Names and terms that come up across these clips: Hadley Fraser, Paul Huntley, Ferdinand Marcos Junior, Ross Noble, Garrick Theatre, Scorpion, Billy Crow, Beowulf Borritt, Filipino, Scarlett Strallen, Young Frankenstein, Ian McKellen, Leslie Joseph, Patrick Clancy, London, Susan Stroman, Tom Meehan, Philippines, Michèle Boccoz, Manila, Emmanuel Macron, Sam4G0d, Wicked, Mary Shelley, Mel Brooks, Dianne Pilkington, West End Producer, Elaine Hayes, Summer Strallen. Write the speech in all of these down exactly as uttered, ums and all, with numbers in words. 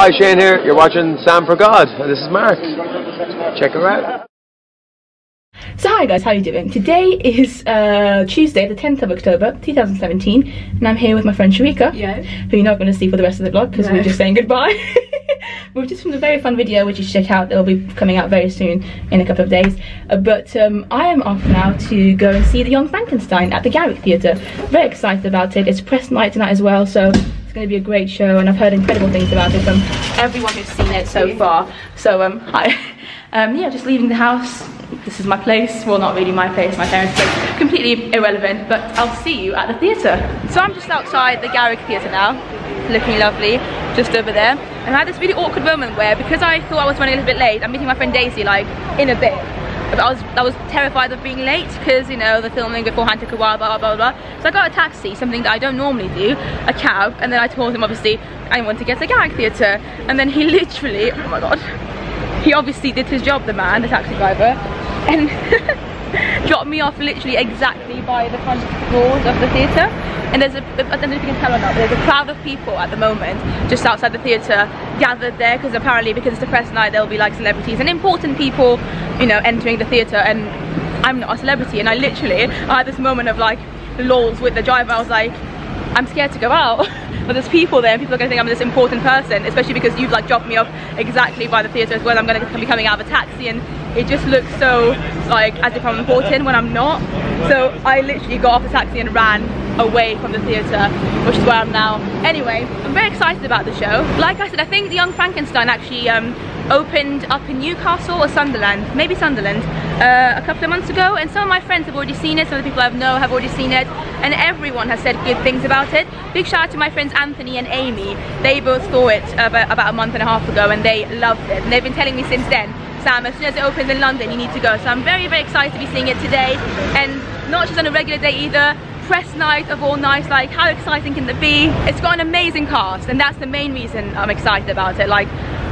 Hi, Shane here, you're watching Sam for God, and this is Mark. Check her out. So hi guys, how are you doing? Today is uh, Tuesday the tenth of October two thousand seventeen, and I'm here with my friend Sharika, yeah. who you're not going to see for the rest of the vlog because no. we're just saying goodbye. We've just filmed a very fun video which you should check out, that will be coming out very soon in a couple of days. Uh, but um, I am off now to go and see the Young Frankenstein at the Garrick Theatre. Very excited about it. It's press night tonight as well, so it's going to be a great show, and I've heard incredible things about it from everyone who's seen it so far. So um, hi. Um, yeah, just leaving the house. This is my place. Well, not really my place, my parents' place. Completely irrelevant, but I'll see you at the theatre. So I'm just outside the Garrick Theatre now, looking lovely, just over there. And I had this really awkward moment where, because I thought I was running a little bit late, I'm meeting my friend Daisy, like, in a bit. But I was, I was terrified of being late because, you know, the filming beforehand took a while, blah, blah, blah, blah. So I got a taxi, something that I don't normally do, a cab, and then I told him, obviously, I want to get to the Garrick Theatre. And then he literally, oh my God, he obviously did his job, the man, the taxi driver, and dropped me off literally exactly by the front doors of the theatre. And there's a, I don't know if you can tell or not, but there's a crowd of people at the moment just outside the theatre, gathered there because apparently, because it's a press night, there'll be like celebrities and important people, you know, entering the theatre. And I'm not a celebrity, and I literally, I had this moment of like lols with the driver. I was like, I'm scared to go out, but there's people there and people are going to think I'm this important person, especially because you've like dropped me off exactly by the theatre as well. I'm going to be coming out of a taxi, and it just looks so like as if I'm important when I'm not. So I literally got off the taxi and ran away from the theatre, which is where I'm now. Anyway, I'm very excited about the show. Like I said, I think the Young Frankenstein actually um, opened up in Newcastle or Sunderland, maybe Sunderland, uh, a couple of months ago, and some of my friends have already seen it, some of the people I know have already seen it, and everyone has said good things about it. Big shout out to my friends Anthony and Amy. They both saw it about, about a month and a half ago, and they loved it, and they've been telling me since then, Sam, as soon as it opens in London you need to go. So I'm very very excited to be seeing it today, and not just on a regular day either. Press night of all nights, like how exciting can it be? It's got an amazing cast, and that's the main reason I'm excited about it. Like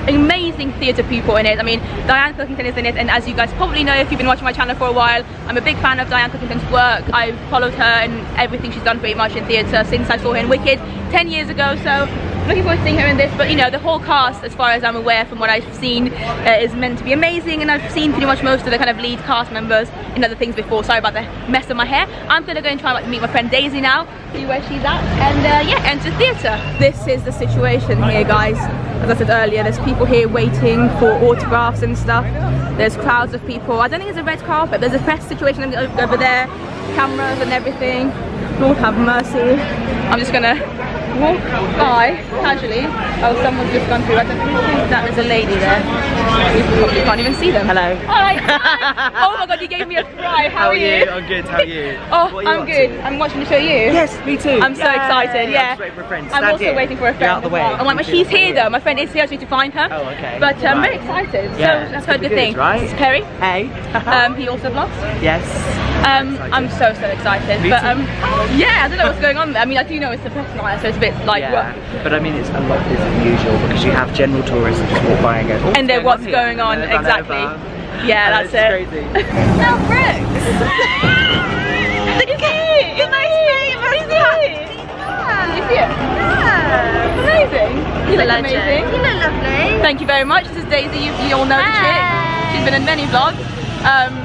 amazing theatre people in it. I mean, Dianne Pilkington is in it, and as you guys probably know if you've been watching my channel for a while, I'm a big fan of Dianne Pilkington's work. I've followed her and everything she's done pretty much in theatre since I saw her in Wicked ten years ago, so looking forward to seeing her in this. But you know, the whole cast, as far as I'm aware from what I've seen, uh, is meant to be amazing, and I've seen pretty much most of the kind of lead cast members in other things before. Sorry about the mess of my hair. I'm gonna go and try and meet my friend Daisy now, see where she's at, and uh, yeah, enter theatre. This is the situation here guys. As I said earlier, there's people here waiting for autographs and stuff. There's crowds of people. I don't think it's a red carpet. There's a press situation over there, cameras and everything. Lord have mercy. I'm just gonna walk by casually. Oh, someone's just gone through. I don't think that there's a lady there. You probably can't even see them. Hello. Hi. Hi. Oh my God, you gave me a fry. How, How are you? you? I'm good. How are you? Oh, what are you I'm good. To? I'm watching the show. You? Yes, me too. I'm Yay. so excited. Yeah. I'm, for a friend. I'm also here. waiting for a friend. Get out of the way. Oh, my, she's here though. My friend is here. I need to find her. Oh, okay. But I'm um, right. very excited. Yeah. So that's heard good thing. Right? This is Perry. Hey. um, he also vlogs. Yes. Um, I'm so so excited. Me but um, too. yeah, I don't know what's going on there. I mean, I do know it's the press night, so it's a bit like yeah. rough. But I mean, it's a lot busier than usual because you have general tourists just walk by and go. And then what's here? going on over, exactly? Yeah, and that's it. Crazy. Mel Brooks. Look at it. It's amazing. Amazing. Did you see it? Yeah. Amazing. You look amazing. You look lovely. Thank you very much. This is Daisy. You, you all know the trick. She's been in many vlogs. Um,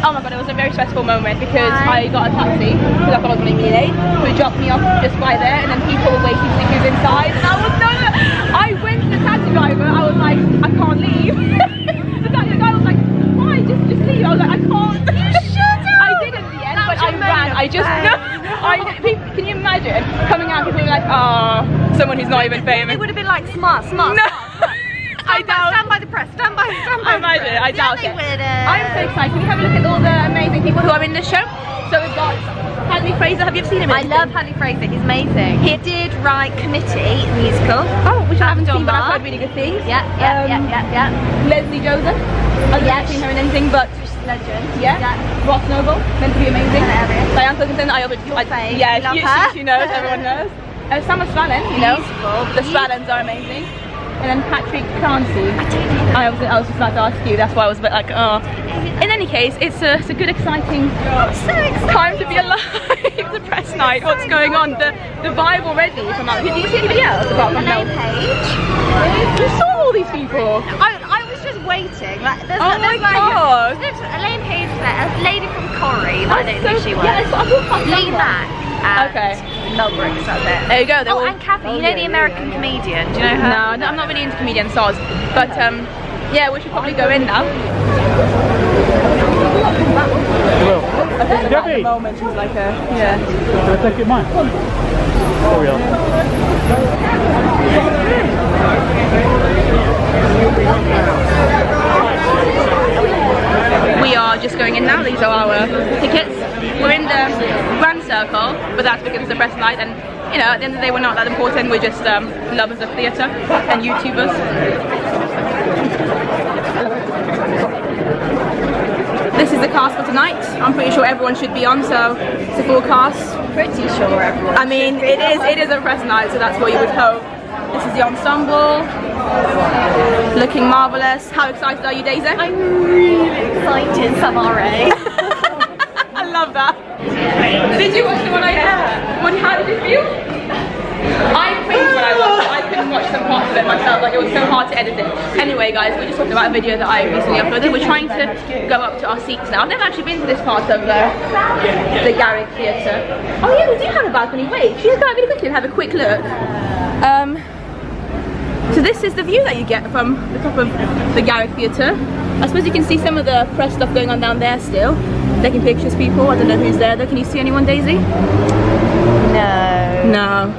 Oh my God, it was a very stressful moment because I got a taxi because I thought I was going to be late, who dropped me off just by there, and then people were waiting to see who's inside, and I was no, no. I went to the taxi driver, I was like, I can't leave. The taxi guy was like, why? Just, just leave. I was like, I can't. You should have. I did in the end, but I ran. I just, no. I, can you imagine coming out and being like, ah, oh, someone who's not even famous? It would have been like, smart, smart, no. smart. I doubt. Stand by the press. Stand by. Stand by. I imagine. I doubt it. I'm so excited. Can you have a look at all the amazing people who are in the show? So we've got Hadley Fraser. Have you ever seen him? I love Hadley Fraser. He's amazing. He did write Committee musical. Oh, which I haven't seen, but I've heard really good things. Yeah, yeah, um, yeah, yeah, yeah. Leslie Joseph. I've never seen her in anything, but she's a legend. Yeah. yeah. Ross Noble, meant to be amazing. Dianne Pilkington. I obviously. Yeah, love she, her. She, she knows. Everyone knows. Uh, Summer Strallen. You know. Beautiful. The Strallens are amazing. And then Patrick Clancy. I, I, was, I was just about to ask you, that's why I was a bit like, oh. In any case, it's a, it's a good, exciting so time to be alive. The press night, what's going on? The, the vibe already from out here. Do you see anybody else apart from Mel? Page. Like, there's oh a, there's my like, god! There's Elaine Hayes there, a lady from Corrie, I don't know who she was. Yeah, that's what I thought. Lee Mack and okay. Mel Brooks out there. There you go. Oh, all... and Kathy, oh, you know yeah, the American yeah, comedian? Do you know her? No, no, I'm not really into comedian stars, but um, yeah, we should probably go in now. Well, I think at the moment she's like a yeah. Can I take it mine? Oh yeah. We are just going in now. These are our tickets. We're in the grand circle, but that's because it's a press night, and you know, at the end of the day, we're not that important. We're just um, lovers of theatre and YouTubers. This is the cast for tonight. I'm pretty sure everyone should be on, so it's a full cast. Pretty sure everyone. I mean, it is it is a press night, so that's what you would hope. This is the ensemble, looking marvellous. How excited are you, Daisy? I'm really excited, Sam already. I love that. Did you watch the one I did? One, how did you feel? I cringed when I watched it. I couldn't watch some parts of it myself, like it was so hard to edit it. Anyway guys, we just talked about a video that I recently uploaded. We're trying to go up to our seats now. I've never actually been to this part of the, the Garrick Theatre. Oh yeah, we do have a balcony. Wait, should we just go out really quickly and have a quick look? Um, so this is the view that you get from the top of the Garrick Theatre. I suppose you can see some of the press stuff going on down there still. Taking pictures, people. I don't know who's there though. Can you see anyone, Daisy? No. No.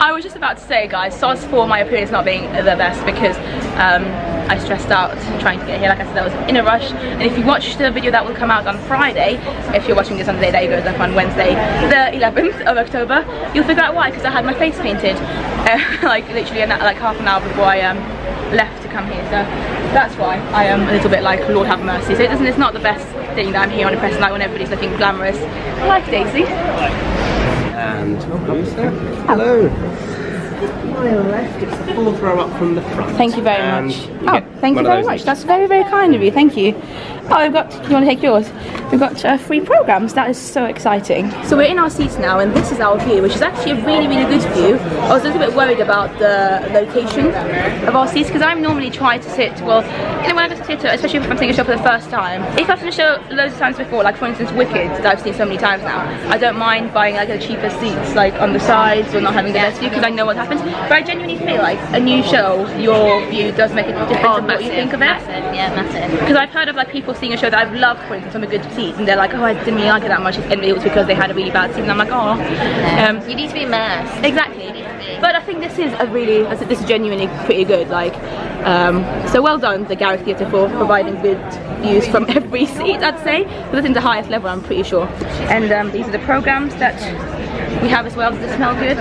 I was just about to say, guys, soz for my appearance not being the best because um, I stressed out trying to get here. Like I said, I was in a rush. And if you watch the video that will come out on Friday, if you're watching this on the day that it goes up on Wednesday, the eleventh of October, you'll figure out why, because I had my face painted uh, like literally an, like half an hour before I um, left to come here. So that's why I am a little bit like, Lord have mercy. So it doesn't, it's not the best thing that I'm here on a press night when everybody's looking glamorous, like Daisy. And Producer. Hello. My left, it's the full throw up from the front. Thank you very and much. You oh, thank you very much. That's very, very kind of you. Thank you. Oh, we've got. Do you want to take yours? We've got uh, free programmes. That is so exciting. So we're in our seats now, and this is our view, which is actually a really, really good view. I was a little bit worried about the location of our seats because I'm normally trying to sit. Well, you know, when I go to theatre, especially if I'm seeing a show for the first time, if I've seen a show loads of times before, like for instance Wicked, that I've seen so many times now, I don't mind buying like the cheaper seats, like on the sides or not having the best view because I know what happens. But I genuinely feel like a new show, your view does make a difference oh, in what you think of it. Massive, yeah, massive. Because I've heard of like people seeing a show that I've loved, for instance, on a good seat, and they're like, oh, I didn't really like it that much, and it was because they had a really bad seat, and I'm like, oh. No. Um, you need to be immersed. Exactly. But I think this is a really, I think this is genuinely pretty good. Like, um, so well done, the Garrick Theatre, for providing good views from every seat, I'd say. But I think the highest level, I'm pretty sure. And um, these are the programmes that we have as well. Does it smell good?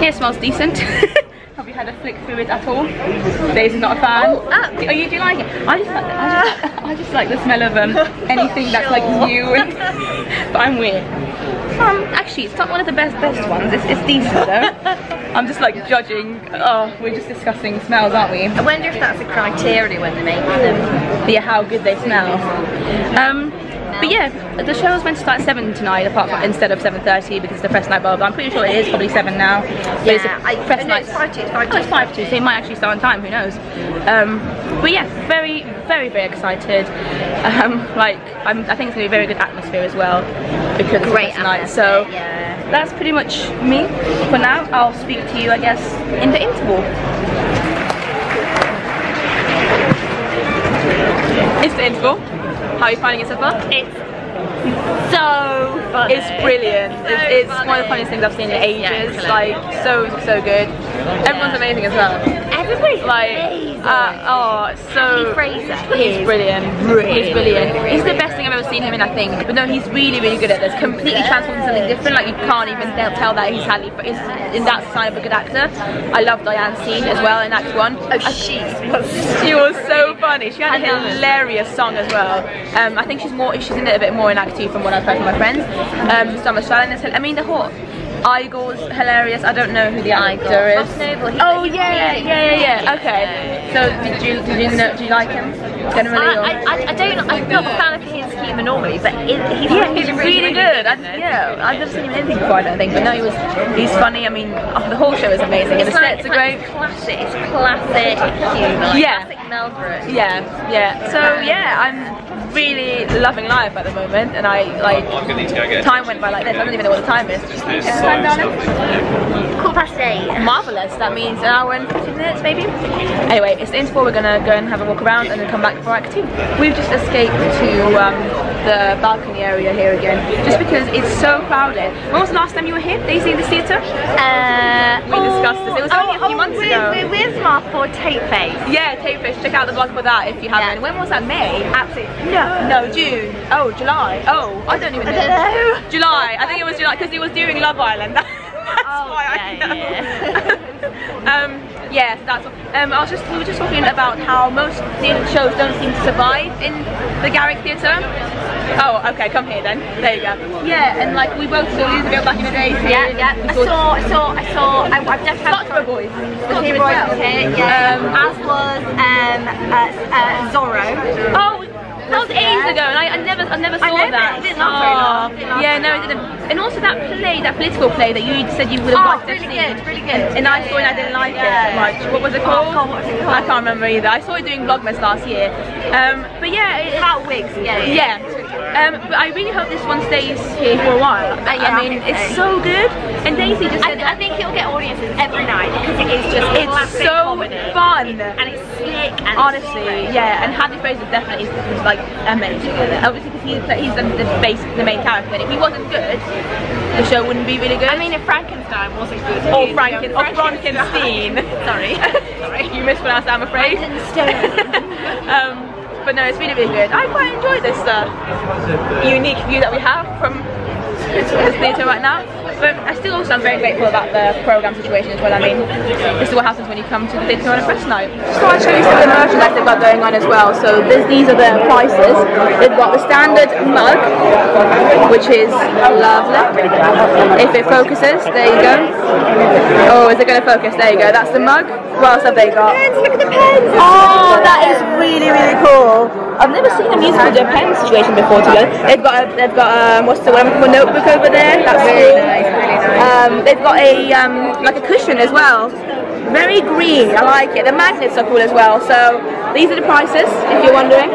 Here smells decent. Have you had a flick through it at all? Daisy's not a fan. Oh, uh, do, oh you do like it? I just like the, I just, uh, I just like the smell of um, anything that's like new. And, but I'm weird. Um, actually, it's not one of the best best ones. It's, it's decent though. I'm just like judging. Oh, we're just discussing smells, aren't we? I wonder if that's a criteria when they make them. Yeah, how good they smell. Um, But yeah, the show was meant to start at seven tonight, apart from instead of seven thirty because it's the press night, blah blah. I'm pretty sure it is probably seven now. But yeah, it's a press I, no, it's five to. It's five to. Oh, it's five to. So it might actually start on time. Who knows? Um, but yeah, very, very, very excited. Um, like I'm, I think it's gonna be a very good atmosphere as well because it's great night. So yeah, that's pretty much me for now. I'll speak to you, I guess, in the interval. It's the interval. How are you finding it so far? It's so funny. It's brilliant. So it's it's one of the funniest things I've seen in ages. Yeah, like so so good. Yeah. Everyone's amazing as well. Everybody's like, amazing. Uh, oh, so Hadley Fraser. He's brilliant. He's brilliant. He's the best thing I've ever seen him in, I think. But no, he's really really good at this. Completely transformed into something different. Like you can't even tell that he's Hadley. But in that sign of a good actor. I love Dianne's scene as well in Act One. Oh, she was she was so funny. She had a hilarious. Song as well. Um, I think she's more. She's in it a bit more in Act Two from what I've heard from my friends. Um, Summer Strallen. I mean, the whole Igor's hilarious. I don't know who the actor Igor. is. Ross Noble. Oh yeah, yeah, yeah, yeah, yeah. Okay. So did you did you, know, did you like him generally? Or? I, I, I don't. I'm not a fan of his humour normally, but it, he's, yeah, he's really, really good. good I, yeah, I've never seen him anything before. I don't think, but no, he was. He's funny. I mean, oh, the whole show is amazing. It's, and the like, sets it's are like great. Classic, it's classic humour. Like yeah. Classic Mel Brooks. Yeah, yeah. So yeah, I'm really loving life at the moment, and I like. I'm gonna need to go again. Time went by like this. I don't even know what the time is. Just this yeah. time yeah. Quarter past eight. Marvelous. That means an hour and fifteen minutes, maybe. Anyway, it's the interval. We're gonna go and have a walk around and then come back for Act Two. We've just escaped to um, the balcony area here again, just because it's so crowded. When was the last time you were here, Daisy, in the theatre? Uh, we oh, discussed this. It was oh, only a few oh, months we're, ago. We're with Mark for Tape Face. Yeah, Tape Face. Check out the vlog for that if you haven't. Yeah. When was that? May? Absolutely. No. No, June. Oh, July. Oh, I don't even know. I don't know. July. I think it was July because he was doing Love Island. That's oh, why yeah, I know. Yeah. um, Yes, that's what, um, I was just, we were just talking about how most theatre shows don't seem to survive in the Garrick Theatre. Oh, okay, come here then. There you go. Yeah, and like we both saw Elizabeth back in the day. Yeah, yeah. I saw, I saw, I saw, I, I've just had Scottsboro Boys. Scottsboro Boys was here, yeah. Um, as was um, uh, uh, Zorro. Oh, that was ages ago, and I, I never, I never saw I know, that. It didn't last very long. It didn't last yeah, no, it didn't. And also that play, that political play that you said you would have oh, liked really to see. Good, really good. And, and yeah, I saw it, and I didn't like yeah. it much. What was it called? Oh, God, what was it called? I can't remember either. I saw it doing Vlogmas last year. Um, but yeah, it's about wigs. Yeah, yeah. yeah. Um, but I really hope this one stays here for a while. Uh, yeah, I mean, it's okay. so good. And Daisy just said, I, I think it'll get audiences every night because it is just it's classic so comedy. fun and it's slick. And honestly, it's yeah. And Hadley Fraser definitely is like amazing. Obviously, because he's he's the, the base, the main character. And if he wasn't good, the show wouldn't be really good. I mean, if Frankenstein wasn't good, or Franken, or Frankenstein. Sorry, sorry, you mispronounced that, I'm afraid. um, But no, it's really, really good. I quite enjoy this uh, unique view that we have from this theatre right now. But I still also am very grateful about the programme situation as well. I mean, this is what happens when you come to the theatre on a press night. Just thought I'd show you some of the merchandise they've got going on as well. So this, these are the prices. They've got the standard mug, which is lovely. If it focuses, there you go. Oh, is it going to focus? There you go. That's the mug. What else have they got? Pens, look at the pens! Oh, that is really, really cool. I've never seen a musical with a pen situation before, to go. They've got a, they've got um, what's the one for notebook over there? That's really nice, really nice. Um, they've got a um, like a cushion as well. Very green, I like it. The magnets are cool as well. So these are the prices, if you're wondering.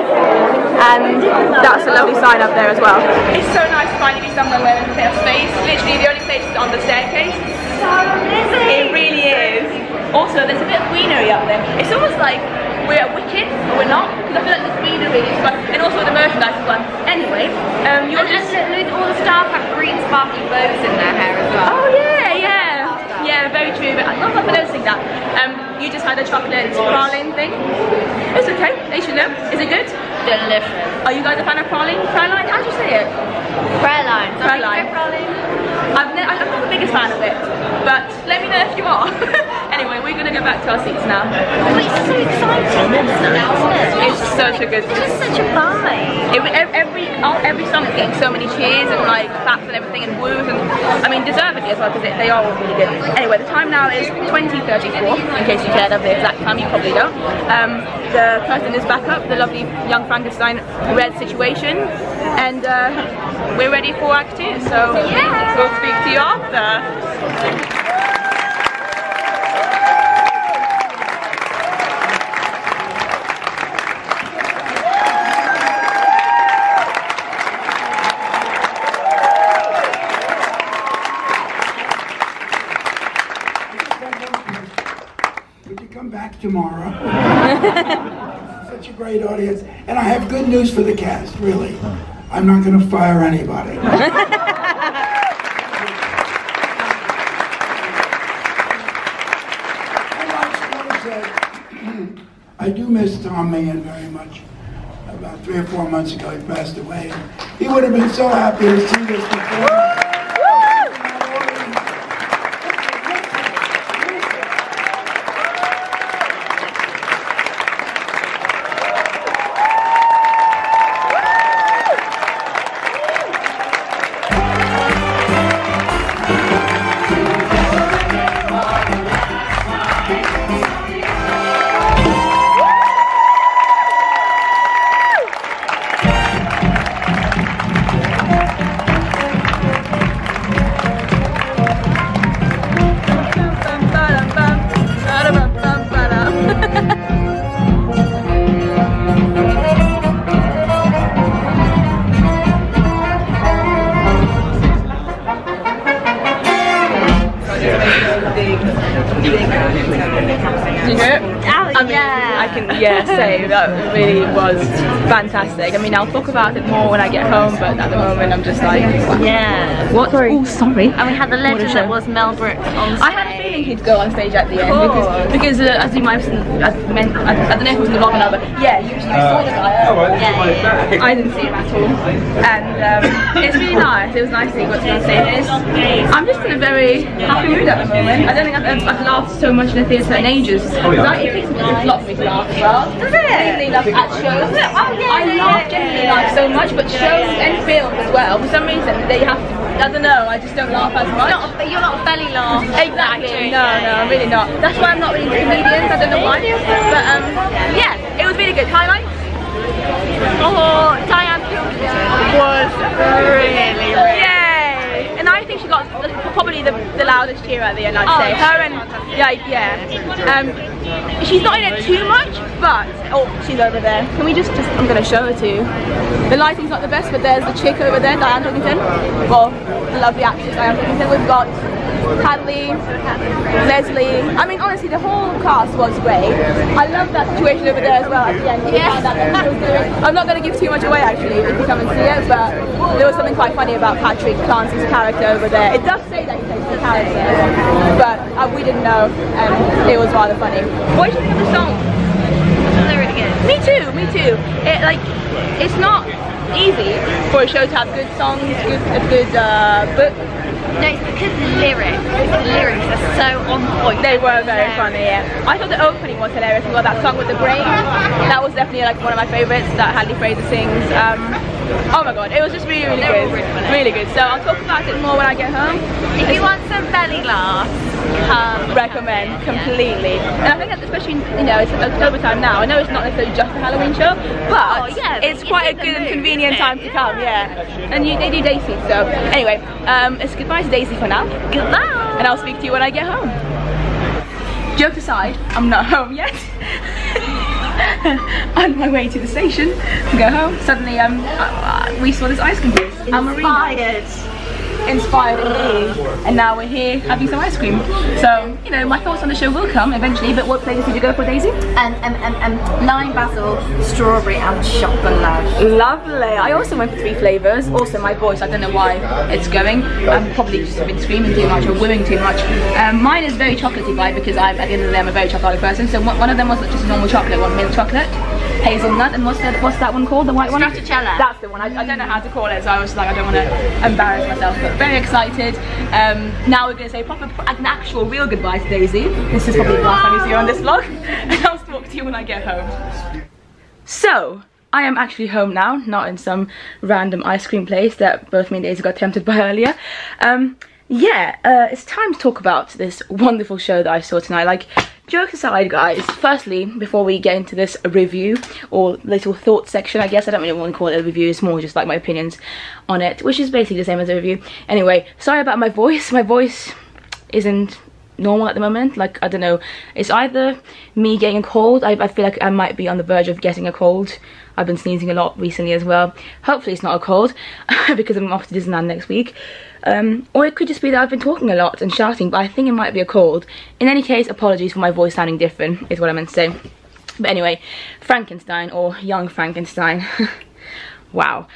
And that's a lovely sign up there as well. It's so nice to finally be somewhere where there's a bit of space. Literally, the only place is on the staircase. So busy. It really is. Also, there's a bit of greenery up there. It's almost like we're at Wicked, but we're not, because I feel like the greenery is fun, and also the merchandise is fun. Anyway, um, you want to just... all the staff have green sparkly bows in their hair as well. Oh yeah, yeah. Yeah, very true, but I'm not noticing that. Um, you just had a chocolate praline thing. It's okay, they should know. Is it good? Delicious. Are you guys a fan of praline? Praline? How'd you say it? Praline. Praline. I'm not the biggest fan of it, but let me know if you are. Anyway, we're gonna go back to our seats now. Oh, it's so exciting! It's such a good. It's just such a vibe. It, every every song is getting so many cheers and like claps and everything and woos, and I mean deservedly as well because they are all really good. Anyway, the time now is twenty thirty-four. In case you cared of the exact time, you probably don't. Um, the curtain is back up. The lovely Young Frankenstein red situation, and uh, we're ready for Act Two. So yeah. We'll speak to you after. Tomorrow. Such a great audience, and I have good news for the cast, really. I'm not going to fire anybody. I do miss Tom Meehan very much. About three or four months ago he passed away. He would have been so happy to see this before. Oh, I mean, yeah. I can yeah say that really was fantastic. I mean, I'll talk about it more when I get home, but at the moment I'm just like, wow. Yeah. What? Sorry. Oh, sorry. And we had the legend that was Mel Brooks on stage. I had a feeling he'd go on stage at the end because because uh, as you might have meant, I, I don't know if it was the long enough, but yeah, you, you saw the guy. Uh, yeah, yeah, yeah. I didn't see him at all, and um, it's really nice. It was nice seeing what's on stage. I'm just in a very happy mood at the moment. I don't think I've, I've laughed so much in the theatre in ages. It's not me to laugh as well. Does it? Mainly laugh at shows. Oh, yeah, I laugh generally like so much, but shows and films as well. For some reason, they have to, I don't know, I just don't laugh as much. Not a, you're not belly laugh. Exactly. No, no, I'm really not. That's why I'm not really into comedians, I don't know why. But um, yeah, it was really good. Highlights? Oh, Dianne Pilkington was really, really yeah. And I think she got the, probably the, the loudest cheer at the end, I'd oh, say. Her and, yeah, yeah. Um, she's not in it too much, but, oh, she's over there. Can we just, just I'm going to show her to you. The lighting's not the best, but there's the chick over there, Dianne Pilkington. Well, the lovely actress Dianne Pilkington. We've got Hadley, Leslie. I mean, honestly, the whole cast was great. I love that situation over there as well at the end. Yes. I'm not going to give too much away, actually, if you come and see it, but there was something quite funny about Patrick Clancy's character over there. It does say that he takes the character, but uh, we didn't know, and um, it was rather funny. What did you think of the song? They're really good. Me too, me too. It like, it's not easy for a show to have good songs, good, a good uh, book. No, it's because the lyrics, the lyrics are so on point. They were very funny, yeah. I thought the opening was hilarious as well, that song with the brain. That was definitely like one of my favourites that Hadley Fraser sings. Um, oh my god, it was just really, really good. Really good. So I'll talk about it more when I get home. If you want some belly laughs, come. Recommend, completely. And I think that especially, you know, it's October time now. I know it's not necessarily just a Halloween show, but it's quite a good and convenient time to come, yeah. And you, they do day seats, so anyway, um, it's goodbye. Daisy for now. Goodbye! And I'll speak to you when I get home. Joke aside, I'm not home yet. On my way to the station to go home, suddenly um, uh, we saw this ice cream place. Inspired. Inspired indeed. And now we're here having some ice cream. So, you know, my thoughts on the show will come eventually, but what flavors did you go for, Daisy? Um, um, um, um, lime basil, strawberry and chocolate. Lovely. I also went for three flavors. Also, my voice, I don't know why it's going. I've probably just been screaming too much or whimming too much. Um, mine is very chocolatey vibe because I'm, at the end of the day, I'm a very chocolate person. So one of them was just normal chocolate, one milk chocolate, hazelnut, and what's that, what's that one called? The white one? Stracciatella. That's the one. I, I don't know how to call it, so I was like, I don't want to embarrass myself, but very excited. Um, now we're going to say proper, an actual real goodbye to Daisy. This is probably the last time you see her on this vlog, and I'll talk to you when I get home. So, I am actually home now, not in some random ice cream place that both me and Daisy got tempted by earlier. Um, yeah, uh, it's time to talk about this wonderful show that I saw tonight. Like, joke aside, guys, firstly, before we get into this review or little thought section, I guess, I don't really want to call it a review, it's more just like my opinions on it, which is basically the same as a review. Anyway, sorry about my voice. My voice isn't normal at the moment. Like, I don't know, it's either me getting a cold, I, I feel like I might be on the verge of getting a cold. I've been sneezing a lot recently as well. Hopefully it's not a cold, because I'm off to Disneyland next week. Um, or it could just be that I've been talking a lot and shouting, but I think it might be a cold. In any case, apologies for my voice sounding different, is what I meant to say. But anyway, Frankenstein, or Young Frankenstein. Wow.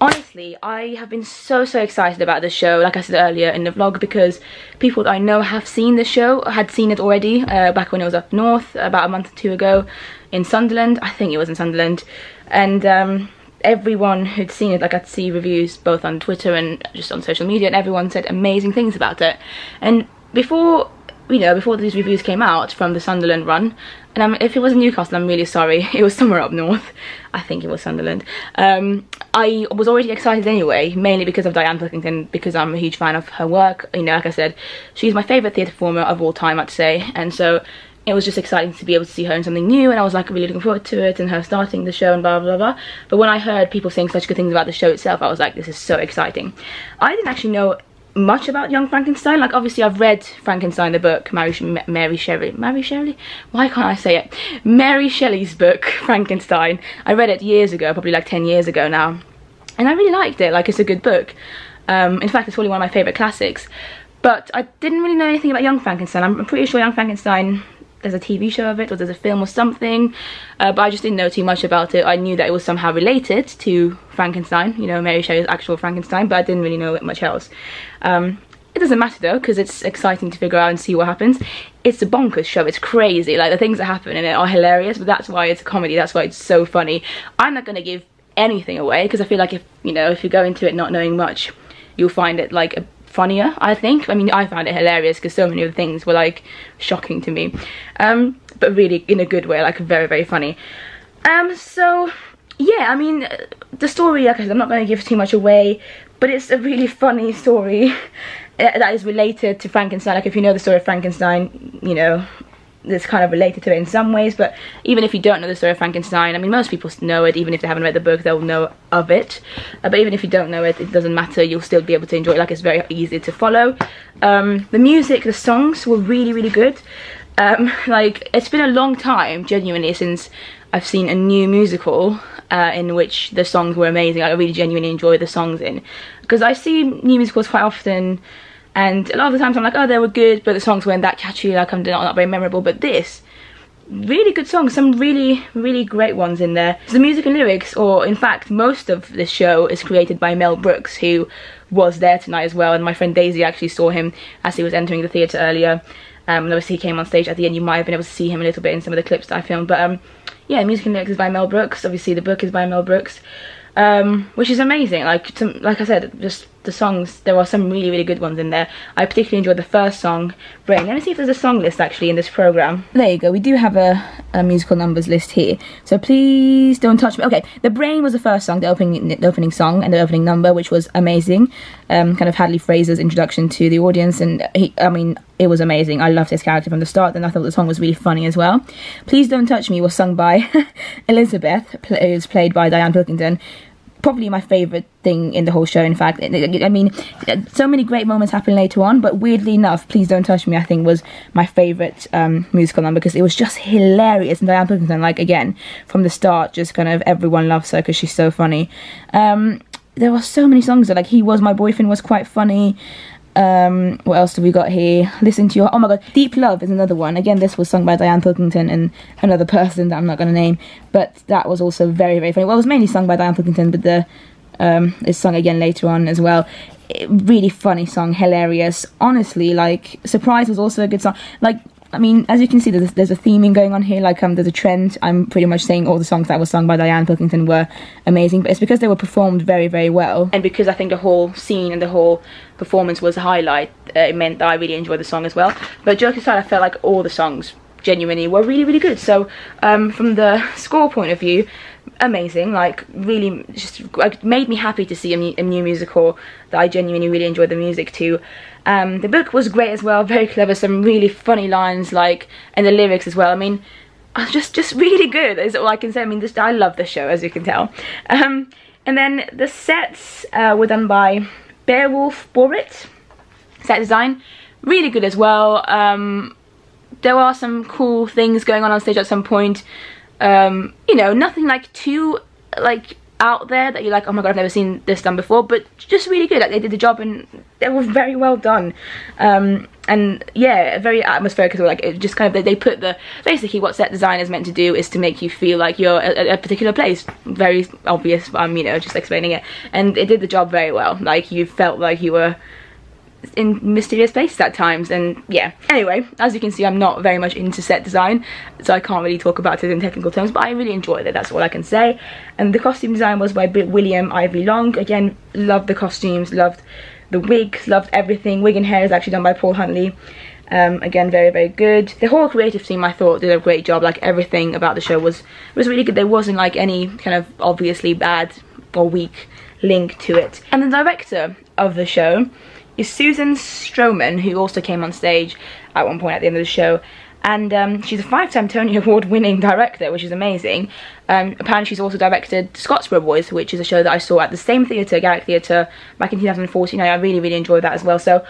Honestly, I have been so, so excited about this show, like I said earlier in the vlog, because people that I know have seen the show, had seen it already, uh, back when it was up north, about a month or two ago, in Sunderland. I think it was in Sunderland. And, um... everyone who'd seen it, like I'd see reviews both on Twitter and just on social media, and everyone said amazing things about it. And before, you know, before these reviews came out from the Sunderland run, and I'm, if it was in Newcastle, I'm really sorry, it was somewhere up north, I think it was Sunderland, um, I was already excited anyway, mainly because of Dianne Pilkington, because I'm a huge fan of her work. You know, like I said, she's my favourite theatre performer of all time, I'd say, and so it was just exciting to be able to see her in something new, and I was like really looking forward to it and her starting the show and blah blah blah. But when I heard people saying such good things about the show itself, I was like, this is so exciting. I didn't actually know much about Young Frankenstein. Like, obviously I've read Frankenstein the book, Mary Mary Shelley Mary Shelley why can't I say it Mary Shelley's book Frankenstein. I read it years ago, probably like ten years ago now, and I really liked it. Like, it's a good book. Um, in fact, it's probably one of my favourite classics. But I didn't really know anything about Young Frankenstein. I'm pretty sure Young Frankenstein there's a T V show of it or there's a film or something, uh, but I just didn't know too much about it. I knew that it was somehow related to Frankenstein, you know, Mary Shelley's actual Frankenstein, but I didn't really know much else. Um, it doesn't matter though, because it's exciting to figure out and see what happens. It's a bonkers show, it's crazy, like the things that happen in it are hilarious, but that's why it's a comedy, that's why it's so funny. I'm not going to give anything away, because I feel like if, you know, if you go into it not knowing much, you'll find it like a funnier, I think. I mean, I found it hilarious because so many of the things were like shocking to me, um but really in a good way, like very very funny. Um so yeah, I mean, the story, like I said, I'm not going to give too much away, but it's a really funny story that is related to Frankenstein. Like if you know the story of Frankenstein, you know that's kind of related to it in some ways, but even if you don't know the story of Frankenstein, I mean, most people know it, even if they haven't read the book, they'll know of it, uh, but even if you don't know it, it doesn't matter, you'll still be able to enjoy it. Like, it's very easy to follow. Um, the music, the songs were really, really good. Um, like, it's been a long time, genuinely, since I've seen a new musical uh, in which the songs were amazing. Like, I really genuinely enjoy the songs in, because I see new musicals quite often, and a lot of the times I'm like, oh, they were good, but the songs weren't that catchy, like I'm not very memorable. But this, really good songs, some really, really great ones in there. So the music and lyrics, or in fact, most of this show is created by Mel Brooks, who was there tonight as well. And my friend Daisy actually saw him as he was entering the theatre earlier. Um, and obviously he came on stage at the end. You might have been able to see him a little bit in some of the clips that I filmed. But um, yeah, music and lyrics is by Mel Brooks. Obviously the book is by Mel Brooks. Um, which is amazing. Like, some, like I said, just the songs, there are some really, really good ones in there. I particularly enjoyed the first song, Brain. Let me see if there's a song list actually in this programme. There you go, we do have a, a musical numbers list here, so please don't touch me. Okay, the Brain was the first song, the opening, the opening song and the opening number, which was amazing. Um, kind of Hadley Fraser's introduction to the audience, and he, I mean, it was amazing. I loved his character from the start, and I thought the song was really funny as well. Please Don't Touch Me was sung by Elizabeth, who was played by Dianne Pilkington. Probably my favourite thing in the whole show, in fact. I mean, so many great moments happen later on, but weirdly enough, Please Don't Touch Me, I think, was my favourite um, musical number, because it was just hilarious. And Dianne Pilkington, like, again, from the start, just kind of everyone loves her because she's so funny. Um, there were so many songs, though. Like, He Was My Boyfriend was quite funny. Um, what else do we got here? Listen to Your... Oh my god, Deep Love is another one. Again, this was sung by Dianne Pilkington and another person that I'm not going to name, but that was also very, very funny. Well, it was mainly sung by Dianne Pilkington, but the um, it's sung again later on as well. It, really funny song, hilarious. Honestly, like, Surprise was also a good song. Like, I mean, as you can see, there's, there's a theming going on here, like um, there's a trend. I'm pretty much saying all the songs that were sung by Dianne Pilkington were amazing, but it's because they were performed very, very well. And because I think the whole scene and the whole performance was a highlight, uh, it meant that I really enjoyed the song as well. But joking aside, I felt like all the songs genuinely were really, really good. So um, from the score point of view, amazing, like really just like, made me happy to see a, mu a new musical that I genuinely really enjoyed the music to. Um, the book was great as well, very clever, some really funny lines, like, and the lyrics as well. I mean, just just really good is all I can say. I mean, this, I love the show, as you can tell. Um, and then the sets uh, were done by Beowulf Borritt, set design, really good as well. Um, there are some cool things going on on stage at some point. Um, you know, nothing like too like out there that you're like, oh my god, I've never seen this done before, but just really good. Like, they did the job and they were very well done. Um, and yeah, very atmospheric as well. Like, it just kind of, they put the, basically what set design is meant to do is to make you feel like you're at a particular place. Very obvious, but I'm, you know, just explaining it. And it did the job very well. Like, you felt like you were in mysterious places at times, and yeah. Anyway, as you can see, I'm not very much into set design, so I can't really talk about it in technical terms, but I really enjoyed it, that's all I can say. And the costume design was by William Ivy Long. Again, loved the costumes, loved the wigs, loved everything. Wig and hair is actually done by Paul Huntley. Um, again, very, very good. The whole creative team, I thought, did a great job. Like, everything about the show was was really good. There wasn't like any kind of obviously bad or weak link to it. And the director of the show is Susan Stroman, who also came on stage at one point at the end of the show, and um, she's a five-time Tony Award winning director, which is amazing. Um, apparently she's also directed Scottsboro Boys, which is a show that I saw at the same theatre, Garrick Theatre, back in two thousand fourteen. I really, really enjoyed that as well, so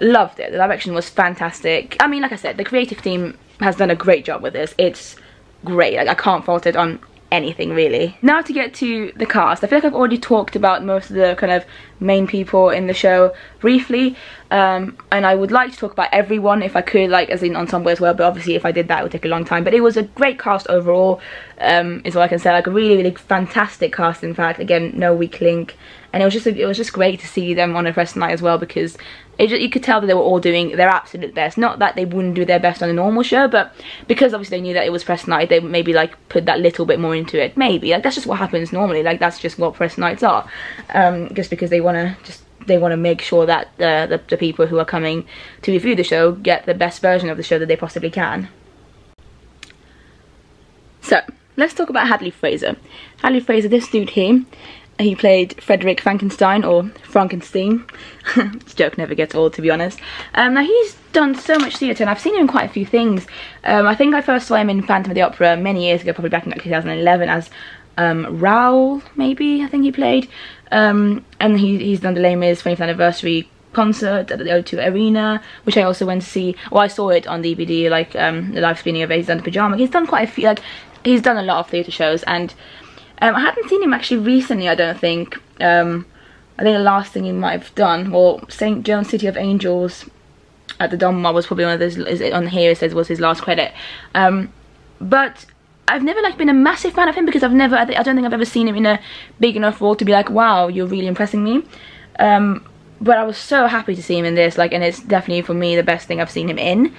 loved it. The direction was fantastic. I mean, like I said, the creative team has done a great job with this. It's great, like, I can't fault it on anything really. Now to get to the cast. I feel like I've already talked about most of the kind of main people in the show briefly, um, and I would like to talk about everyone if I could, like as in ensemble as well, but obviously if I did that it would take a long time. But it was a great cast overall, um, is all I can say, like a really really fantastic cast in fact, again no weak link, and it was just a, it was just great to see them on a press night as well, because it just, you could tell that they were all doing their absolute best. Not that they wouldn't do their best on a normal show, but because obviously they knew that it was press night, they maybe like put that little bit more into it, maybe, like that's just what happens normally, like that's just what press nights are, um, just because they want to just they want to make sure that uh, the, the people who are coming to review the show get the best version of the show that they possibly can. So let's talk about Hadley Fraser. Hadley Fraser, this dude here, he played Frederick Frankenstein, or Frankenstein. This joke never gets old, to be honest. Um, now he's done so much theatre, and I've seen him in quite a few things. Um, I think I first saw him in Phantom of the Opera many years ago, probably back in like two thousand eleven, as um, Raoul, maybe, I think he played. Um, and he, he's done the Les Mis twentieth anniversary concert at the O two Arena, which I also went to see. Well, I saw it on D V D, like um, the live screening of it. He's done the Pyjama. He's done quite a few. Like he's done a lot of theatre shows, and. Um, I hadn't seen him actually recently, I don't think. Um, I think the last thing he might have done, well, Saint John's City of Angels at the Donmar was probably one of those, is it on here it says was his last credit. Um, but I've never like been a massive fan of him because I've never, I, th I don't think I've ever seen him in a big enough role to be like, wow, you're really impressing me. Um, but I was so happy to see him in this, like, and it's definitely for me the best thing I've seen him in.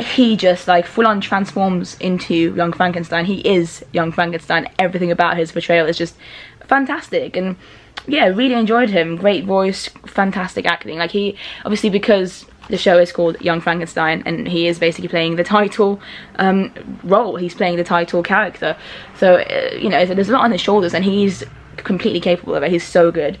He just like full-on transforms into Young Frankenstein. He is Young Frankenstein. Everything about his portrayal is just fantastic, and yeah, really enjoyed him. Great voice, fantastic acting. Like he obviously, because the show is called Young Frankenstein and he is basically playing the title um role, he's playing the title character, so uh, you know, there's a lot on his shoulders and he's completely capable of it. He's so good.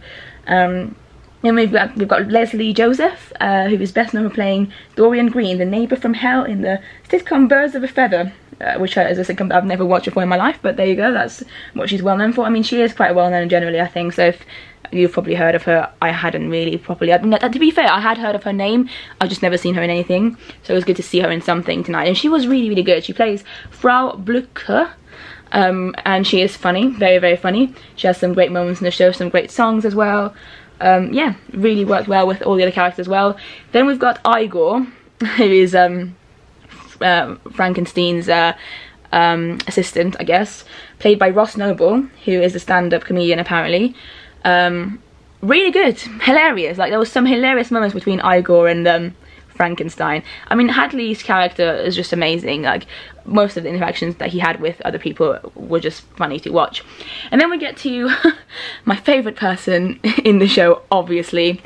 um Then we've got, we've got Leslie Joseph, uh, who is best known for playing Dorian Green, the neighbour from hell in the sitcom Birds of a Feather, uh, which is a sitcom that I've never watched before in my life, but there you go, that's what she's well known for. I mean, she is quite well known generally, I think, so if you've probably heard of her, I hadn't really properly. I, to be fair, I had heard of her name, I've just never seen her in anything, so it was good to see her in something tonight. And she was really, really good. She plays Frau Blücher. Um, and she is funny, very, very funny. She has some great moments in the show, some great songs as well. Um, yeah, really worked well with all the other characters as well. Then we've got Igor, who is um, uh, Frankenstein's uh, um, assistant, I guess, played by Ross Noble, who is a stand-up comedian apparently. Um, really good, hilarious. Like there was some hilarious moments between Igor and um, Frankenstein. I mean, Hadley's character is just amazing. Like most of the interactions that he had with other people were just funny to watch. And then we get to my favourite person in the show, obviously,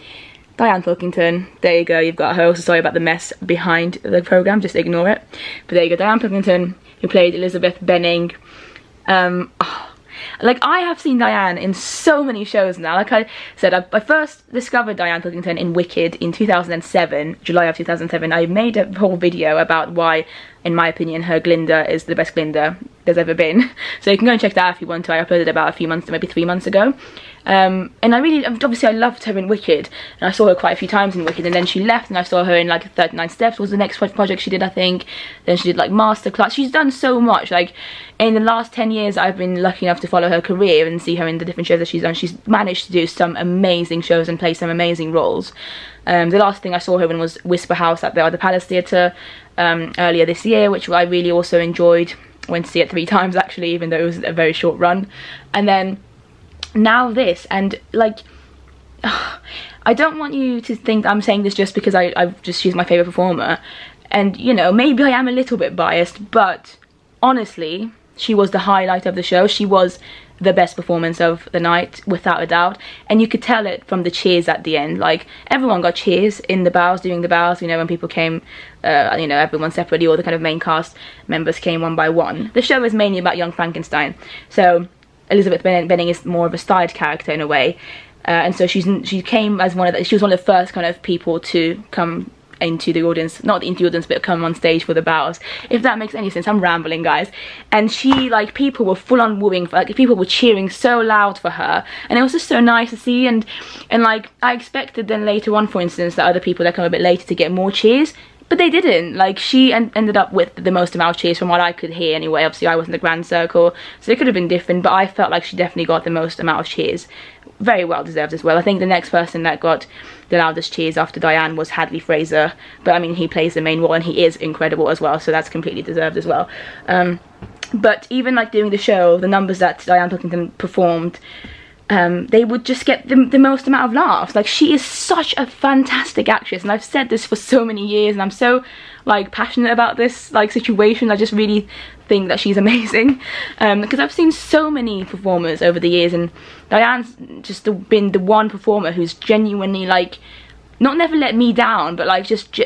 Dianne Pilkington. There you go, you've got her. Also sorry about the mess behind the programme, just ignore it. But there you go, Dianne Pilkington, who played Elizabeth Benning. Um, oh. Like, I have seen Dianne in so many shows now. Like I said, I, I first discovered Dianne Pilkington in Wicked in two thousand seven, July of two thousand seven. I made a whole video about why, in my opinion, her Glinda is the best Glinda there's ever been. So you can go and check that out if you want to. I uploaded it about a few months, maybe three months ago. Um, and I really, obviously I loved her in Wicked, and I saw her quite a few times in Wicked, and then she left and I saw her in like thirty-nine Steps was the next project she did, I think. Then she did like Masterclass. She's done so much. Like in the last ten years I've been lucky enough to follow her career and see her in the different shows that she's done. She's managed to do some amazing shows and play some amazing roles. Um, the last thing I saw her in was Whisper House at the Other Palace Theatre um, earlier this year, which I really also enjoyed. Went to see it three times actually, even though it was a very short run. And then now this, and like ugh, I don't want you to think I'm saying this just because I, I just she's my favourite performer, and you know, maybe I am a little bit biased, but honestly she was the highlight of the show. She was the best performance of the night without a doubt, and you could tell it from the cheers at the end. Like everyone got cheers in the bows, during the bows, you know, when people came, uh, you know, everyone separately, all the kind of main cast members came one by one. The show is mainly about Young Frankenstein, so Elizabeth Benning is more of a side character in a way, uh, and so she's she came as one of the, she was one of the first kind of people to come into the audience, not into the audience, but come on stage for the bows, if that makes any sense. I'm rambling, guys. And she, like, people were full on wooing, for, like, people were cheering so loud for her, and it was just so nice to see. And and like I expected then later on, for instance, that other people that come a bit later to get more cheers. But they didn't. Like, she en ended up with the most amount of cheers from what I could hear anyway. Obviously, I wasn't the grand circle, so it could have been different. But I felt like she definitely got the most amount of cheers. Very well deserved as well. I think the next person that got the loudest cheers after Dianne was Hadley Fraser. But, I mean, he plays the main role and he is incredible as well. So that's completely deserved as well. Um, but even, like, doing the show, the numbers that Dianne Pilkington performed... Um, they would just get the, the most amount of laughs. Like, she is such a fantastic actress, and I've said this for so many years, and I'm so, like, passionate about this, like, situation. I just really think that she's amazing, um, because I've seen so many performers over the years, and Dianne's just the, been the one performer who's genuinely, like, not never let me down, but, like, just,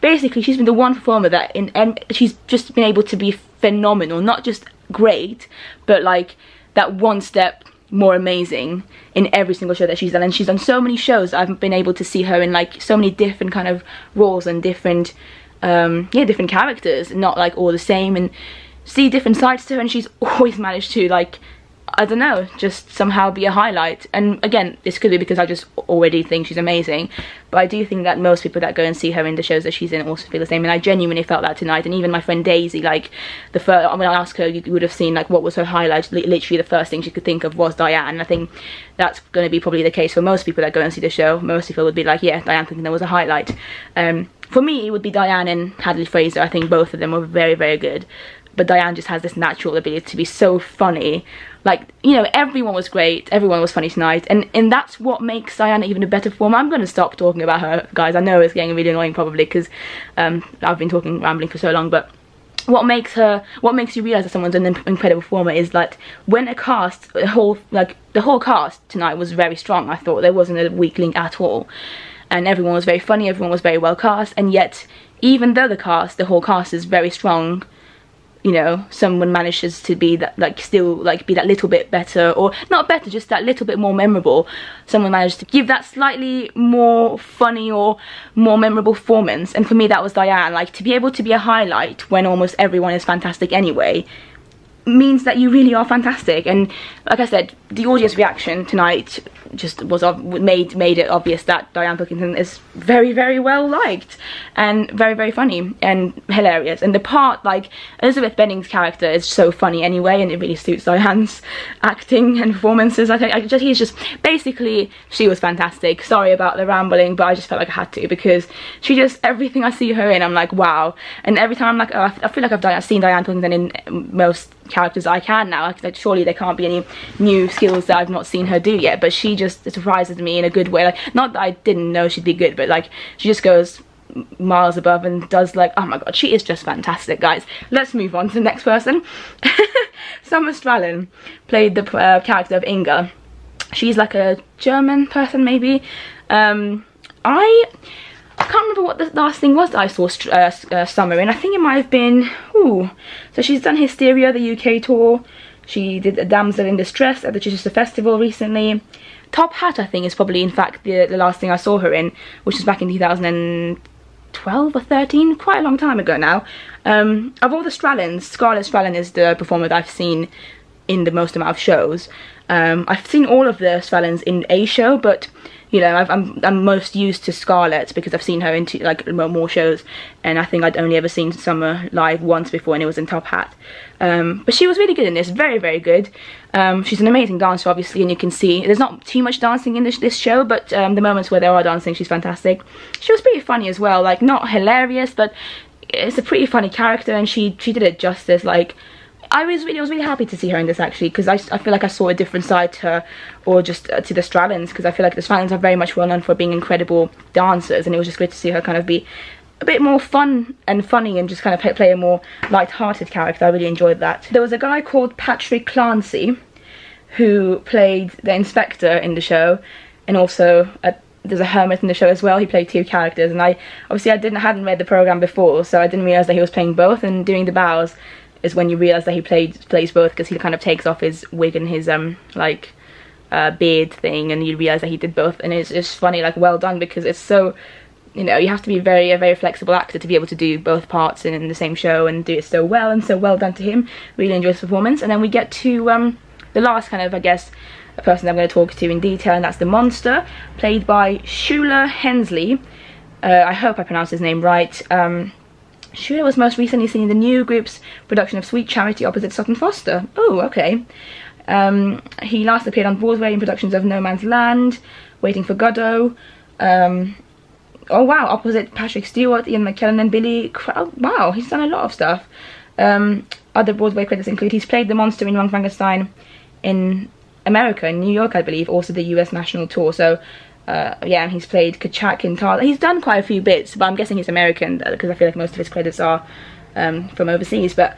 basically, she's been the one performer that, in, and she's just been able to be phenomenal, not just great, but, like, that one step more amazing in every single show that she's done. And she's done so many shows. I've been able to see her in, like, so many different kind of roles and different um yeah different characters, not like all the same, and see different sides to her, and she's always managed to, like, I don't know, just somehow be a highlight. And again, this could be because I just already think she's amazing, but I do think that most people that go and see her in the shows that she's in also feel the same, and I genuinely felt that tonight. And even my friend Daisy, like, the first, when I asked her, you would have seen, like, what was her highlight, literally the first thing she could think of was Dianne. And I think that's going to be probably the case for most people that go and see the show. Most people would be like, yeah, Dianne thinking there was a highlight. Um, for me, it would be Dianne and Hadley Fraser. I think both of them were very, very good. But Dianne just has this natural ability to be so funny. Like, you know, everyone was great. Everyone was funny tonight. And, and that's what makes Dianne even a better performer. I'm going to stop talking about her, guys. I know it's getting really annoying probably because um, I've been talking, rambling for so long. But what makes her, what makes you realise that someone's an incredible performer is that when a cast, the whole, like, the whole cast tonight was very strong, I thought. There wasn't a weak link at all. And everyone was very funny. Everyone was very well cast. And yet, even though the cast, the whole cast is very strong... You know, someone manages to be that, like, still, like, be that little bit better, or not better, just that little bit more memorable. Someone managed to give that slightly more funny or more memorable performance, and for me that was Dianne. Like, to be able to be a highlight when almost everyone is fantastic anyway means that you really are fantastic. And like I said, the audience reaction tonight just was made made it obvious that Dianne Pilkington is very, very well liked, and very, very funny and hilarious. And the part, like, Elizabeth Benning's character is so funny anyway, and it really suits Dianne's acting and performances. I think I just he's just basically she was fantastic. Sorry about the rambling, but I just felt like I had to, because she just, everything I see her in, I'm like, wow. And every time I'm like, oh, I feel like I've done, I've seen Dianne Pilkington in most characters I can now. Like, surely there can't be any new skills that I've not seen her do yet, but she just surprises me in a good way. Like, not that I didn't know she'd be good, but, like, she just goes miles above and does, like, oh my god, she is just fantastic, guys. Let's move on to the next person. Summer Strallen played the uh, character of Inga. She's like a German person, maybe. um I I can't remember what the last thing was that I saw uh, uh, Summer in. I think it might have been... Ooh. So she's done Hysteria, the U K tour. She did A Damsel in Distress at the Chichester Festival recently. Top Hat, I think, is probably, in fact, the, the last thing I saw her in, which was back in two thousand twelve or thirteen. Quite a long time ago now. Um, of all the Strallens, Scarlett Strallen is the performer that I've seen in the most amount of shows. Um, I've seen all of the Strallens in a show, but... You know, I've, I'm I'm most used to Scarlett because I've seen her into, like, more shows, and I think I'd only ever seen Summer live once before, and it was in Top Hat. Um, but she was really good in this, very, very good. Um, she's an amazing dancer, obviously, and you can see there's not too much dancing in this, this show, but um, the moments where there are dancing, she's fantastic. She was pretty funny as well, like, not hilarious, but it's a pretty funny character, and she she did it justice. Like, I was really, I was really happy to see her in this, actually, because I, I feel like I saw a different side to her, or just uh, to the Strallens, because I feel like the Strallens are very much well known for being incredible dancers, and it was just great to see her kind of be a bit more fun and funny and just kind of play a more light-hearted character. I really enjoyed that. There was a guy called Patrick Clancy who played the inspector in the show, and also a there's a hermit in the show as well. He played two characters, and I obviously I didn't hadn't read the programme before, so I didn't realise that he was playing both. And doing the bows is when you realise that he played plays both, because he kind of takes off his wig and his um like uh, beard thing, and you realise that he did both. And it's just funny, like, well done, because it's so, you know, you have to be very a very flexible actor to be able to do both parts in, in the same show and do it so well. And so well done to him. Really enjoyed his performance. And then we get to um the last kind of, I guess, a person I'm going to talk to in detail, and that's the monster, played by Shuler Hensley. uh, I hope I pronounced his name right. Um, Shuler was most recently seen in the New Group's production of Sweet Charity opposite Sutton Foster. Oh, okay. Um, he last appeared on Broadway in productions of No Man's Land, Waiting for Godot, um, oh wow, opposite Patrick Stewart, Ian McKellen and Billy Crow. Wow, he's done a lot of stuff. Um, other Broadway credits include he's played the monster in Young Frankenstein in America, in New York, I believe, also the U S national tour. So, uh, yeah, and he's played Kachak in Tar. He's done quite a few bits, but I'm guessing he's American because I feel like most of his credits are um, from overseas. But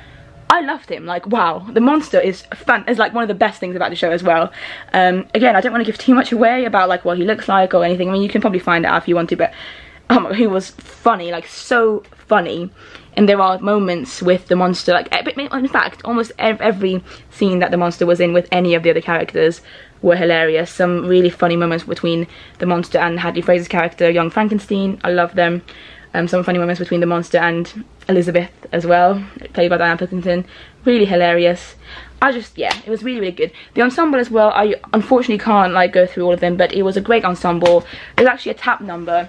I loved him. Like, wow, the monster is fun. Is like one of the best things about the show as well. Um, again, I don't want to give too much away about like what he looks like or anything. I mean, you can probably find it out if you want to. But oh my, he was funny, like so funny. And there are moments with the monster, like in fact, almost every scene that the monster was in with any of the other characters were hilarious. Some really funny moments between the monster and Hadley Fraser's character, Young Frankenstein. I love them. Um, some funny moments between the monster and Elizabeth as well, played by Dianne Pilkington. Really hilarious. I just, yeah, it was really, really good. The ensemble as well, I unfortunately can't like go through all of them, but it was a great ensemble. There's actually a tap number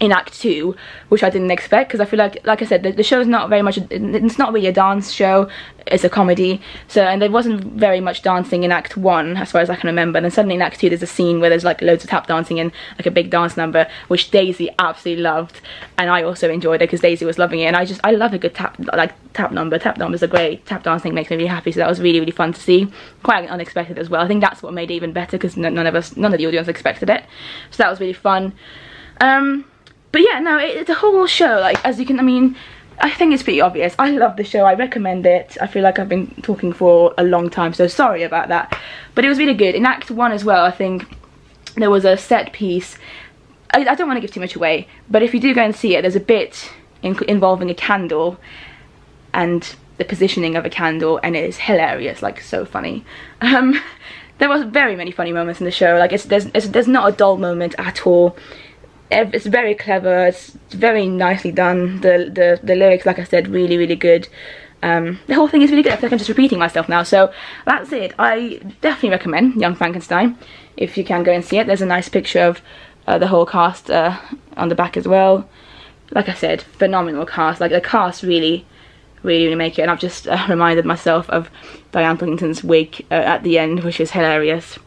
in Act two, which I didn't expect, because I feel like, like I said, the, the show is not very much, a, it's not really a dance show, it's a comedy, so, and there wasn't very much dancing in Act one, as far as I can remember, and then suddenly in Act two there's a scene where there's like loads of tap dancing and like a big dance number, which Daisy absolutely loved, and I also enjoyed it, because Daisy was loving it, and I just, I love a good tap, like, tap number, tap numbers are great, tap dancing makes me really happy, so that was really, really fun to see, quite unexpected as well. I think that's what made it even better, because none of us, none of the audience expected it, so that was really fun. Um... But yeah, no, it, the whole show, like, as you can, I mean, I think it's pretty obvious. I love the show, I recommend it. I feel like I've been talking for a long time, so sorry about that. But it was really good. In Act one as well, I think there was a set piece. I, I don't want to give too much away, but if you do go and see it, there's a bit in, involving a candle and the positioning of a candle, and it is hilarious, like, so funny. Um, there was very many funny moments in the show. Like, it's, there's, it's, there's not a dull moment at all. It's very clever, it's very nicely done, the, the the lyrics, like I said, really, really good. Um, the whole thing is really good. I feel like I'm just repeating myself now, so that's it. I definitely recommend Young Frankenstein, if you can go and see it. There's a nice picture of uh, the whole cast uh, on the back as well. Like I said, phenomenal cast, like the cast really, really, really make it, and I've just uh, reminded myself of Dianne Pilkington's wig uh, at the end, which is hilarious.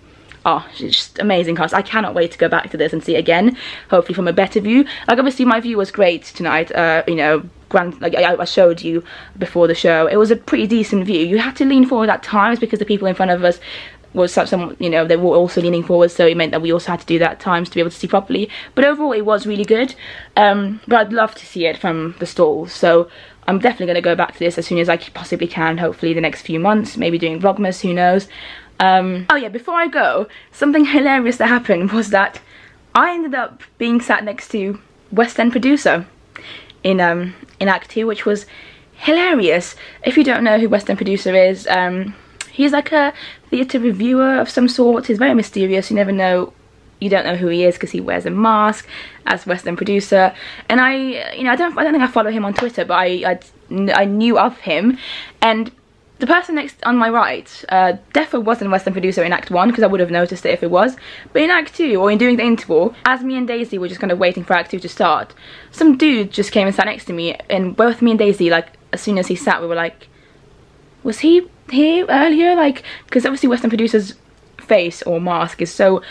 Oh, it's just amazing cast. I cannot wait to go back to this and see it again, hopefully from a better view. Like, obviously my view was great tonight, uh, you know, grand, like I, I showed you before the show. It was a pretty decent view. You had to lean forward at times because the people in front of us were such some, you know, they were also leaning forward, so it meant that we also had to do that at times to be able to see properly. But overall it was really good, um, but I'd love to see it from the stalls, so I'm definitely going to go back to this as soon as I possibly can, hopefully the next few months, maybe doing Vlogmas, who knows. Um, oh yeah, before I go, something hilarious that happened was that I ended up being sat next to West End Producer in um, in Act two, which was hilarious. If you don't know who West End Producer is, um, he's like a theatre reviewer of some sort. He's very mysterious, you never know, you don't know who he is because he wears a mask as West End Producer. And I, you know, I don't, I don't think I follow him on Twitter, but I, I, I knew of him. And the person next on my right, uh, Defo wasn't a West End Producer in Act one because I would have noticed it if it was, but in Act two, or in doing the interval, as me and Daisy were just kind of waiting for Act two to start, some dude just came and sat next to me, and both me and Daisy, like, as soon as he sat, we were like, was he here earlier? Like, because obviously West End Producer's face or mask is so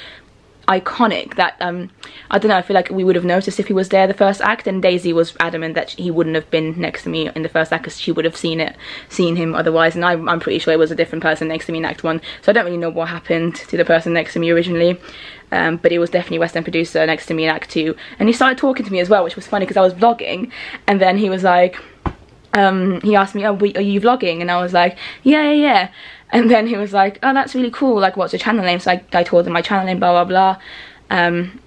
iconic that, um, I don't know, I feel like we would have noticed if he was there the first act, and Daisy was adamant that he wouldn't have been next to me in the first act because she would have seen it, seen him otherwise, and I, I'm pretty sure it was a different person next to me in Act one, so I don't really know what happened to the person next to me originally, um, but it was definitely West End Producer next to me in Act two, and he started talking to me as well, which was funny because I was vlogging, and then he was like, um, he asked me, oh, are you vlogging? And I was like, yeah, yeah, yeah. And then he was like, oh, that's really cool, like, what's your channel name? So I, I told him my channel name, blah, blah, blah. Um,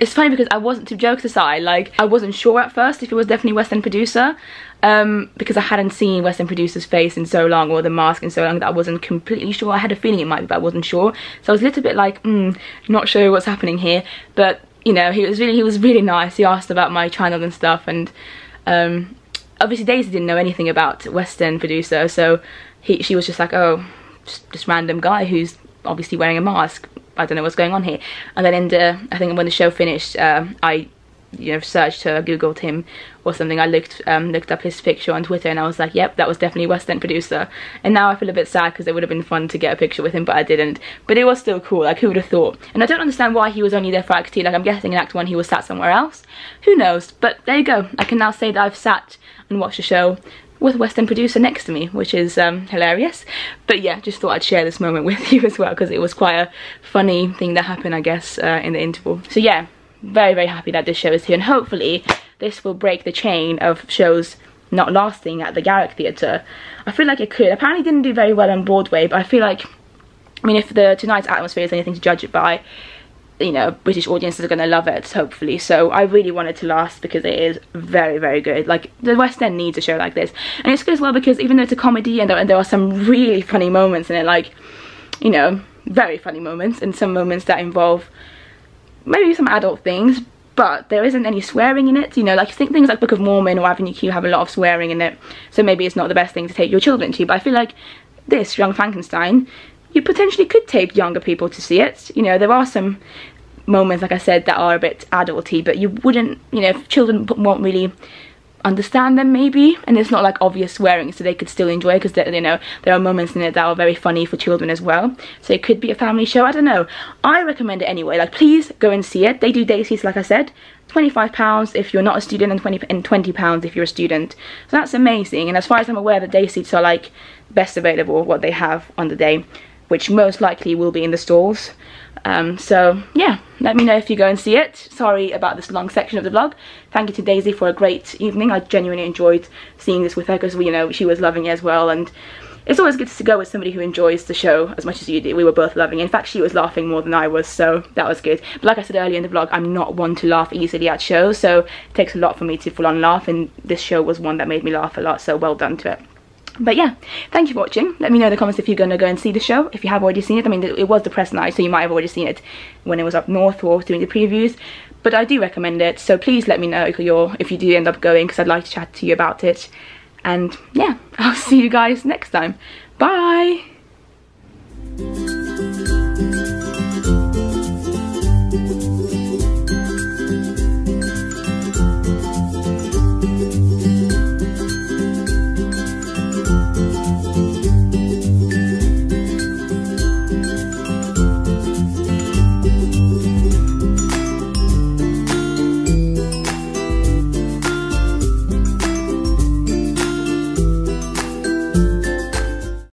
it's funny because I wasn't, to jokes aside, like, I wasn't sure at first if it was definitely West End Producer, um, because I hadn't seen West End Producer's face in so long, or the mask in so long, that I wasn't completely sure. I had a feeling it might be, but I wasn't sure. So I was a little bit like, mm, not sure what's happening here. But, you know, he was really, he was really nice. He asked about my channel and stuff, and, um, obviously Daisy didn't know anything about West End Producer, so he, she was just like, oh, Just, just random guy who's obviously wearing a mask, I don't know what's going on here. And then in the, I think when the show finished, uh, I you know, searched her, googled him or something. I looked um, looked up his picture on Twitter and I was like, yep, that was definitely West End Producer. And now I feel a bit sad because it would have been fun to get a picture with him, but I didn't. But it was still cool, like who would have thought? And I don't understand why he was only there for Act Two, like I'm guessing in Act One he was sat somewhere else. Who knows? But there you go, I can now say that I've sat and watched a show with West End Producer next to me, which is um, hilarious. But yeah, just thought I'd share this moment with you as well, because it was quite a funny thing that happened, I guess, uh, in the interval. So yeah, very, very happy that this show is here, and hopefully this will break the chain of shows not lasting at the Garrick Theatre. I feel like it could. Apparently it didn't do very well on Broadway, but I feel like, I mean, if the tonight's atmosphere is anything to judge it by, you know, British audiences are going to love it, hopefully. So I really want it to last because it is very, very good. Like, the West End needs a show like this. And it's good as well because even though it's a comedy and there, and there are some really funny moments in it, like, you know, very funny moments, and some moments that involve maybe some adult things, but there isn't any swearing in it. You know, like, you think things like Book of Mormon or Avenue Q have a lot of swearing in it, so maybe it's not the best thing to take your children to. But I feel like this, Young Frankenstein, you potentially could take younger people to see it. You know, there are some moments, like I said, that are a bit adulty, but you wouldn't, you know, if children won't really understand them maybe, and it's not like obvious swearing, so they could still enjoy it, because, you know, there are moments in it that are very funny for children as well. So it could be a family show, I don't know. I recommend it anyway, like, please go and see it. They do day seats, like I said, twenty-five pounds if you're not a student, and twenty pounds if you're a student. So that's amazing, and as far as I'm aware, the day seats are like best available, what they have on the day, which most likely will be in the stalls. Um, so yeah, let me know if you go and see it. Sorry about this long section of the vlog. Thank you to Daisy for a great evening. I genuinely enjoyed seeing this with her because, you know, she was loving it as well, and it's always good to go with somebody who enjoys the show as much as you do. We were both loving it. In fact, she was laughing more than I was, so that was good. But like I said earlier in the vlog, I'm not one to laugh easily at shows, so it takes a lot for me to full on laugh, and this show was one that made me laugh a lot, so well done to it. But yeah, thank you for watching. Let me know in the comments if you're going to go and see the show, if you have already seen it. I mean, it was the press night, so you might have already seen it when it was up north or doing the previews. But I do recommend it, so please let me know if, you're, if you do end up going, because I'd like to chat to you about it. And yeah, I'll see you guys next time. Bye!